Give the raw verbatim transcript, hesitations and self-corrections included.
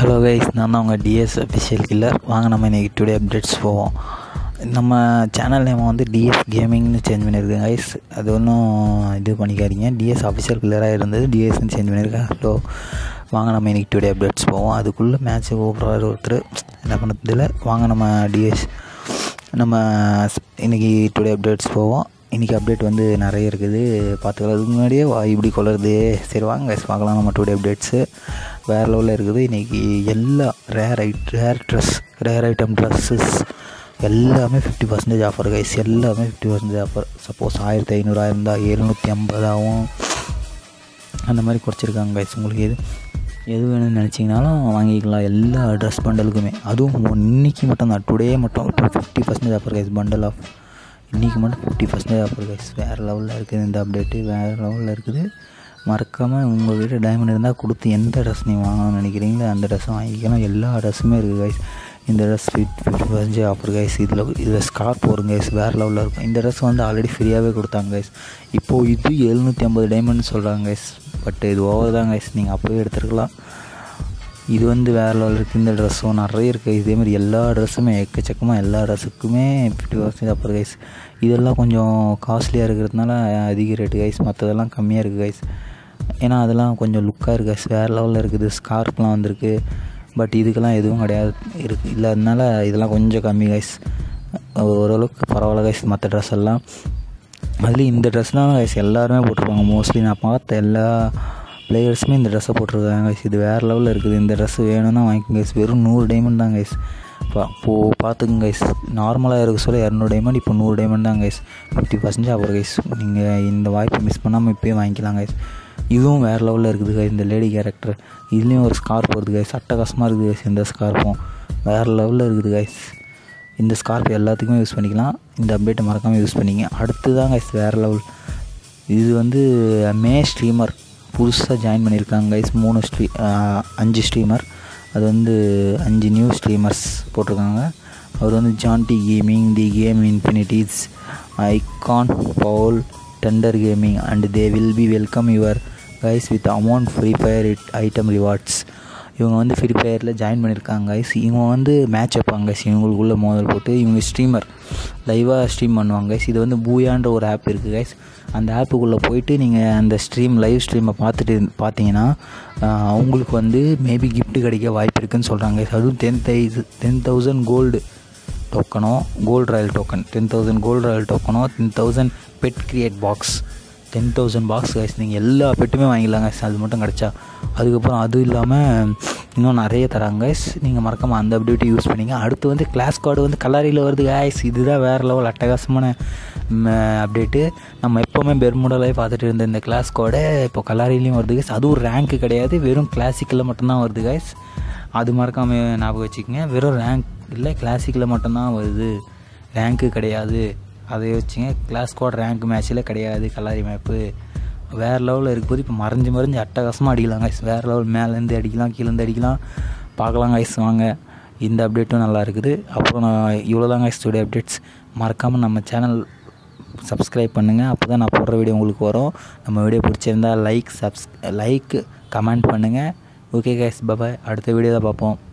Hello guys, நான் தான் உங்கள் டிஎஸ் அஃபிஷியல் கில்லர். வாங்க நம்ம இன்றைக்கி டுடே அப்டேட்ஸ் போவோம். நம்ம சேனல் நேம் வந்து டிஎஸ் கேமிங்னு சேஞ்ச் பண்ணியிருக்கேன் கைஸ். அது ஒன்றும் இது பண்ணிக்காதீங்க, டிஎஸ் அஃபிஷியல் கில்லராக இருந்தது டிஎஸ்ன்னு சேஞ்ச் பண்ணியிருக்கேன். ஹலோ வாங்க நம்ம இன்றைக்கி டுடே அப்டேட்ஸ் போவோம். அதுக்குள்ளே மேட்ச் ஓடுறாரு ஒருத்தர் என்ன பண்ணுறதில்ல. வாங்க நம்ம டிஎஸ் நம்ம இன்றைக்கி டுடே அப்டேட்ஸ் போவோம். இன்றைக்கி அப்டேட் வந்து நிறைய இருக்குது, பார்த்துக்கலாம். அதுக்கு முன்னாடியே வா இப்படி கொள்ளுறது. சரி வாங்க கைஸ் பார்க்கலாம். நம்ம டுடே அப்டேட்ஸு வேறு லெவலில் இருக்குது. இன்றைக்கி எல்லா ரேர் ஐட் rare dress rare item dresses எல்லாமே ஃபிஃப்டி பர்சன்டேஜ் ஆஃபர் கைஸ். எல்லாமே ஃபிஃப்டி பர்சன்டேஜ் ஆஃபர். சப்போஸ் ஆயிரத்தி ஐநூறாக இருந்தால் எழுநூற்றி ஐம்பதாகவும் அந்த மாதிரி குறைச்சிருக்காங்க கைஸ். உங்களுக்கு எது எது வேணும்னு நினச்சிங்கனாலும் வாங்கிக்கலாம். எல்லா ட்ரெஸ் பண்டலுக்குமே அதுவும் இன்றைக்கி மட்டும் தான், டுடே மட்டும் fifty percentage offer guys. Bundle of இன்றைக்கி மட்டும் ஃபிஃப்டி பர்சன்டேஜ் ஆஃபர் கைஸ். வேறு லெவலில் இருக்குது இந்த அப்டேட்டு, வேறு லெவலில் இருக்குது. மறக்காமல் உங்கள் வீட்டு டைமண்ட் இருந்தால் கொடுத்து எந்த ட்ரெஸ் நீங்கள் வாங்கணும்னு நினைக்கிறீங்களோ அந்த ட்ரெஸ்ஸும் வாங்கிக்கலாம். எல்லா ட்ரெஸ்ஸுமே இருக்குது கைஸ். இந்த dress fifty percentage offer guys. இதில் இதில் ஸ்கார்ப் வரும் கைஸ், வேறு லெவலில் இருக்கும். இந்த ட்ரெஸ் வந்து ஆல்ரெடி ஃப்ரீயாகவே கொடுத்தாங்க கைஸ். இப்போது இது எழுநூற்றி ஐம்பது டைமண்ட்னு சொல்கிறாங்க கைஸ், பட் இது ஓவர் தான் கைஸ். நீங்கள் அப்போவே எடுத்துருக்கலாம். இது வந்து வேறு லெவலில் இருக்குது. இந்த ட்ரெஸ்ஸும் நிறைய இருக்குது. இதேமாதிரி எல்லா ட்ரெஸ்ஸுமே எக்கச்சக்கமாக எல்லா ட்ரெஸ்ஸுக்குமே ஃபிஃப்டி பர்சன்டேஜ் ஆஃபர் கைஸ். இதெல்லாம் கொஞ்சம் காஸ்ட்லியாக இருக்கிறதுனால அதிக ரேட்டு கைஸ், மற்றதெல்லாம் கம்மியாக இருக்குது கைஸ். ஏன்னா அதெல்லாம் கொஞ்சம் லுக்காக இருக்குது கைஸ், வேறு லெவலில் இருக்குது. ஸ்கார்ப்லாம் வந்திருக்கு, பட் இதுக்கெல்லாம் எதுவும் கிடையாது இருக்குது இல்லை. அதனால இதெல்லாம் கொஞ்சம் கம்மி கைஸ், ஓரளவுக்கு பரவாயில்ல கைஸ். மற்ற ட்ரெஸ் எல்லாம் அதுலேயும் இந்த ட்ரெஸ்லாம் கைஸ் எல்லாருமே போட்டிருப்பாங்க. மோஸ்ட்லி நான் பார்த்த எல்லா பிளேயர்ஸுமே இந்த ட்ரெஸ்ஸை போட்டிருக்காங்க கைஸ். இது வேறு லெவலில் இருக்குது. இந்த ட்ரெஸ் வேணும்னா வாங்கிக்கோங்க கைஸ். வெறும் நூறு டைமண்ட் தான் கைஸ். பா இப்போது பார்த்துக்குங்க கைஸ். நார்மலாக இருக்க சொல்ல இரநூறு டைமண்ட், இப்போ நூறு டைமண்ட் தான் கைஸ். ஃபிஃப்டி பர்சன்டேஜ் அப்புறம் கைஸ். நீங்கள் இந்த வாய்ப்பை மிஸ் பண்ணாமல் இப்போயே வாங்கிக்கலாம் கைஸ். இதுவும் வேறு லெவலில் இருக்குது கைஸ். இந்த லேடி கேரக்டர் இதுலேயும் ஒரு ஸ்கார்ப் வருது கைஸ். அட்டகாசமாக இருக்குது கைஸ். இந்த ஸ்கார்ப்பும் வேறு லெவலில் இருக்குது கைஸ். இந்த ஸ்கார்ப் எல்லாத்துக்குமே யூஸ் பண்ணிக்கலாம். இந்த அப்டேட்டை மறக்காமல் யூஸ் பண்ணிங்க. அடுத்து தான் கைஸ் வேறு லெவல். இது வந்து மே ஸ்ட்ரீமர் புதுசாக ஜாயின் பண்ணியிருக்காங்க கைஸ். மூணு ஸ்ட்ரீ அஞ்சு ஸ்ட்ரீமர், அது வந்து அஞ்சு நியூ ஸ்ட்ரீமர்ஸ் போட்டிருக்காங்க. அவர் வந்து Jonty gaming, the game infinities, icon, Paul, tender gaming and they will be welcome your guys with amount free fire it item rewards. இவங்க வந்து ஃப்ரீ ஃபயரில் ஜாயின் பண்ணியிருக்காங்க கைஸ். இவங்க வந்து மேட்ச் வைப்பாங்க கைஸ். இவங்களுக்குள்ளே மோதல் போட்டு இவங்க ஸ்ட்ரீமர் லைவாக ஸ்ட்ரீம் பண்ணுவாங்க கைஸ். இது வந்து பூயான்ற ஒரு ஆப் இருக்குது கைஸ். அந்த ஆப்புக்குள்ளே போயிட்டு நீங்கள் அந்த ஸ்ட்ரீம் லைவ் ஸ்ட்ரீமை பார்த்துட்டு பார்த்தீங்கன்னா அவங்களுக்கு வந்து மேபி கிஃப்ட்டு கிடைக்க வாய்ப்பு இருக்குதுன்னு சொல்கிறாங்க கைஸ். அதுவும் டென் தை டென் தௌசண்ட் கோல்டு டோக்கனோ gold royal token ten thousand gold royal டோக்கனோ ten thousand pet create box ten thousand box guys. நீங்கள் எல்லா பெட்டுமே வாங்கிக்கலாம் கைஸ். அது மட்டும் கிடச்சா அதுக்கப்புறம் அது இல்லாமல் இன்னும் நிறைய தராங்க கைஸ். நீங்கள் மறக்காமல் அந்த அப்டேட்டை யூஸ் பண்ணிங்க. அடுத்து வந்து கிளாஷ் ஸ்குவாட் வந்து கல்லாரியில் வருது கைஸ். இதுதான் வேறு லெவல் அட்டகாசமான அப்டேட்டு. நம்ம எப்போவுமே பெர்முடாலே பார்த்துட்டு இருந்த இந்த கிளாஷ் ஸ்குவாடை இப்போ கல்லாரிலையும் வருது கைஸ். அதுவும் ரேங்க்கு கிடையாது, வெறும் கிளாசிக்கில் மட்டும்தான் வருது கைஸ். அது மறக்காமல் ஞாபகம் வச்சுக்கோங்க. வெறும் ரேங்க் இல்லை, கிளாசிக்கில் மட்டும்தான் வருது, ரேங்க்கு கிடையாது. அதை வச்சுங்க. கிளாஷ் ஸ்குவாட் ரேங்க் மேட்ச்சில் கிடையாது. கல்லாரி மேப்பு வேறு லெவலில் இருக்கும்போது இப்போ மறைஞ்சு மறைஞ்சு அட்டகாசமாக அடிக்கலாம் கைஸ். வேறு லெவல் மேலேருந்து அடிக்கலாம், கீழேருந்து அடிக்கலாம், பார்க்கலாம் கைஸ். வாங்க, இந்த அப்டேட்டும் நல்லா இருக்குது. அப்புறம் நான் இவ்வளோ தான் கைஸ் டுடே அப்டேட்ஸ். மறக்காமல் நம்ம சேனல் சப்ஸ்கிரைப் பண்ணுங்கள், அப்போ தான் நான் போடுற வீடியோ உங்களுக்கு வரும். நம்ம வீடியோ பிடிச்சிருந்தால் லைக் சப்ஸ் லைக் கமெண்ட் பண்ணுங்கள். Okay guys, bye. அடுத்த வீடியோ தான் பார்ப்போம்.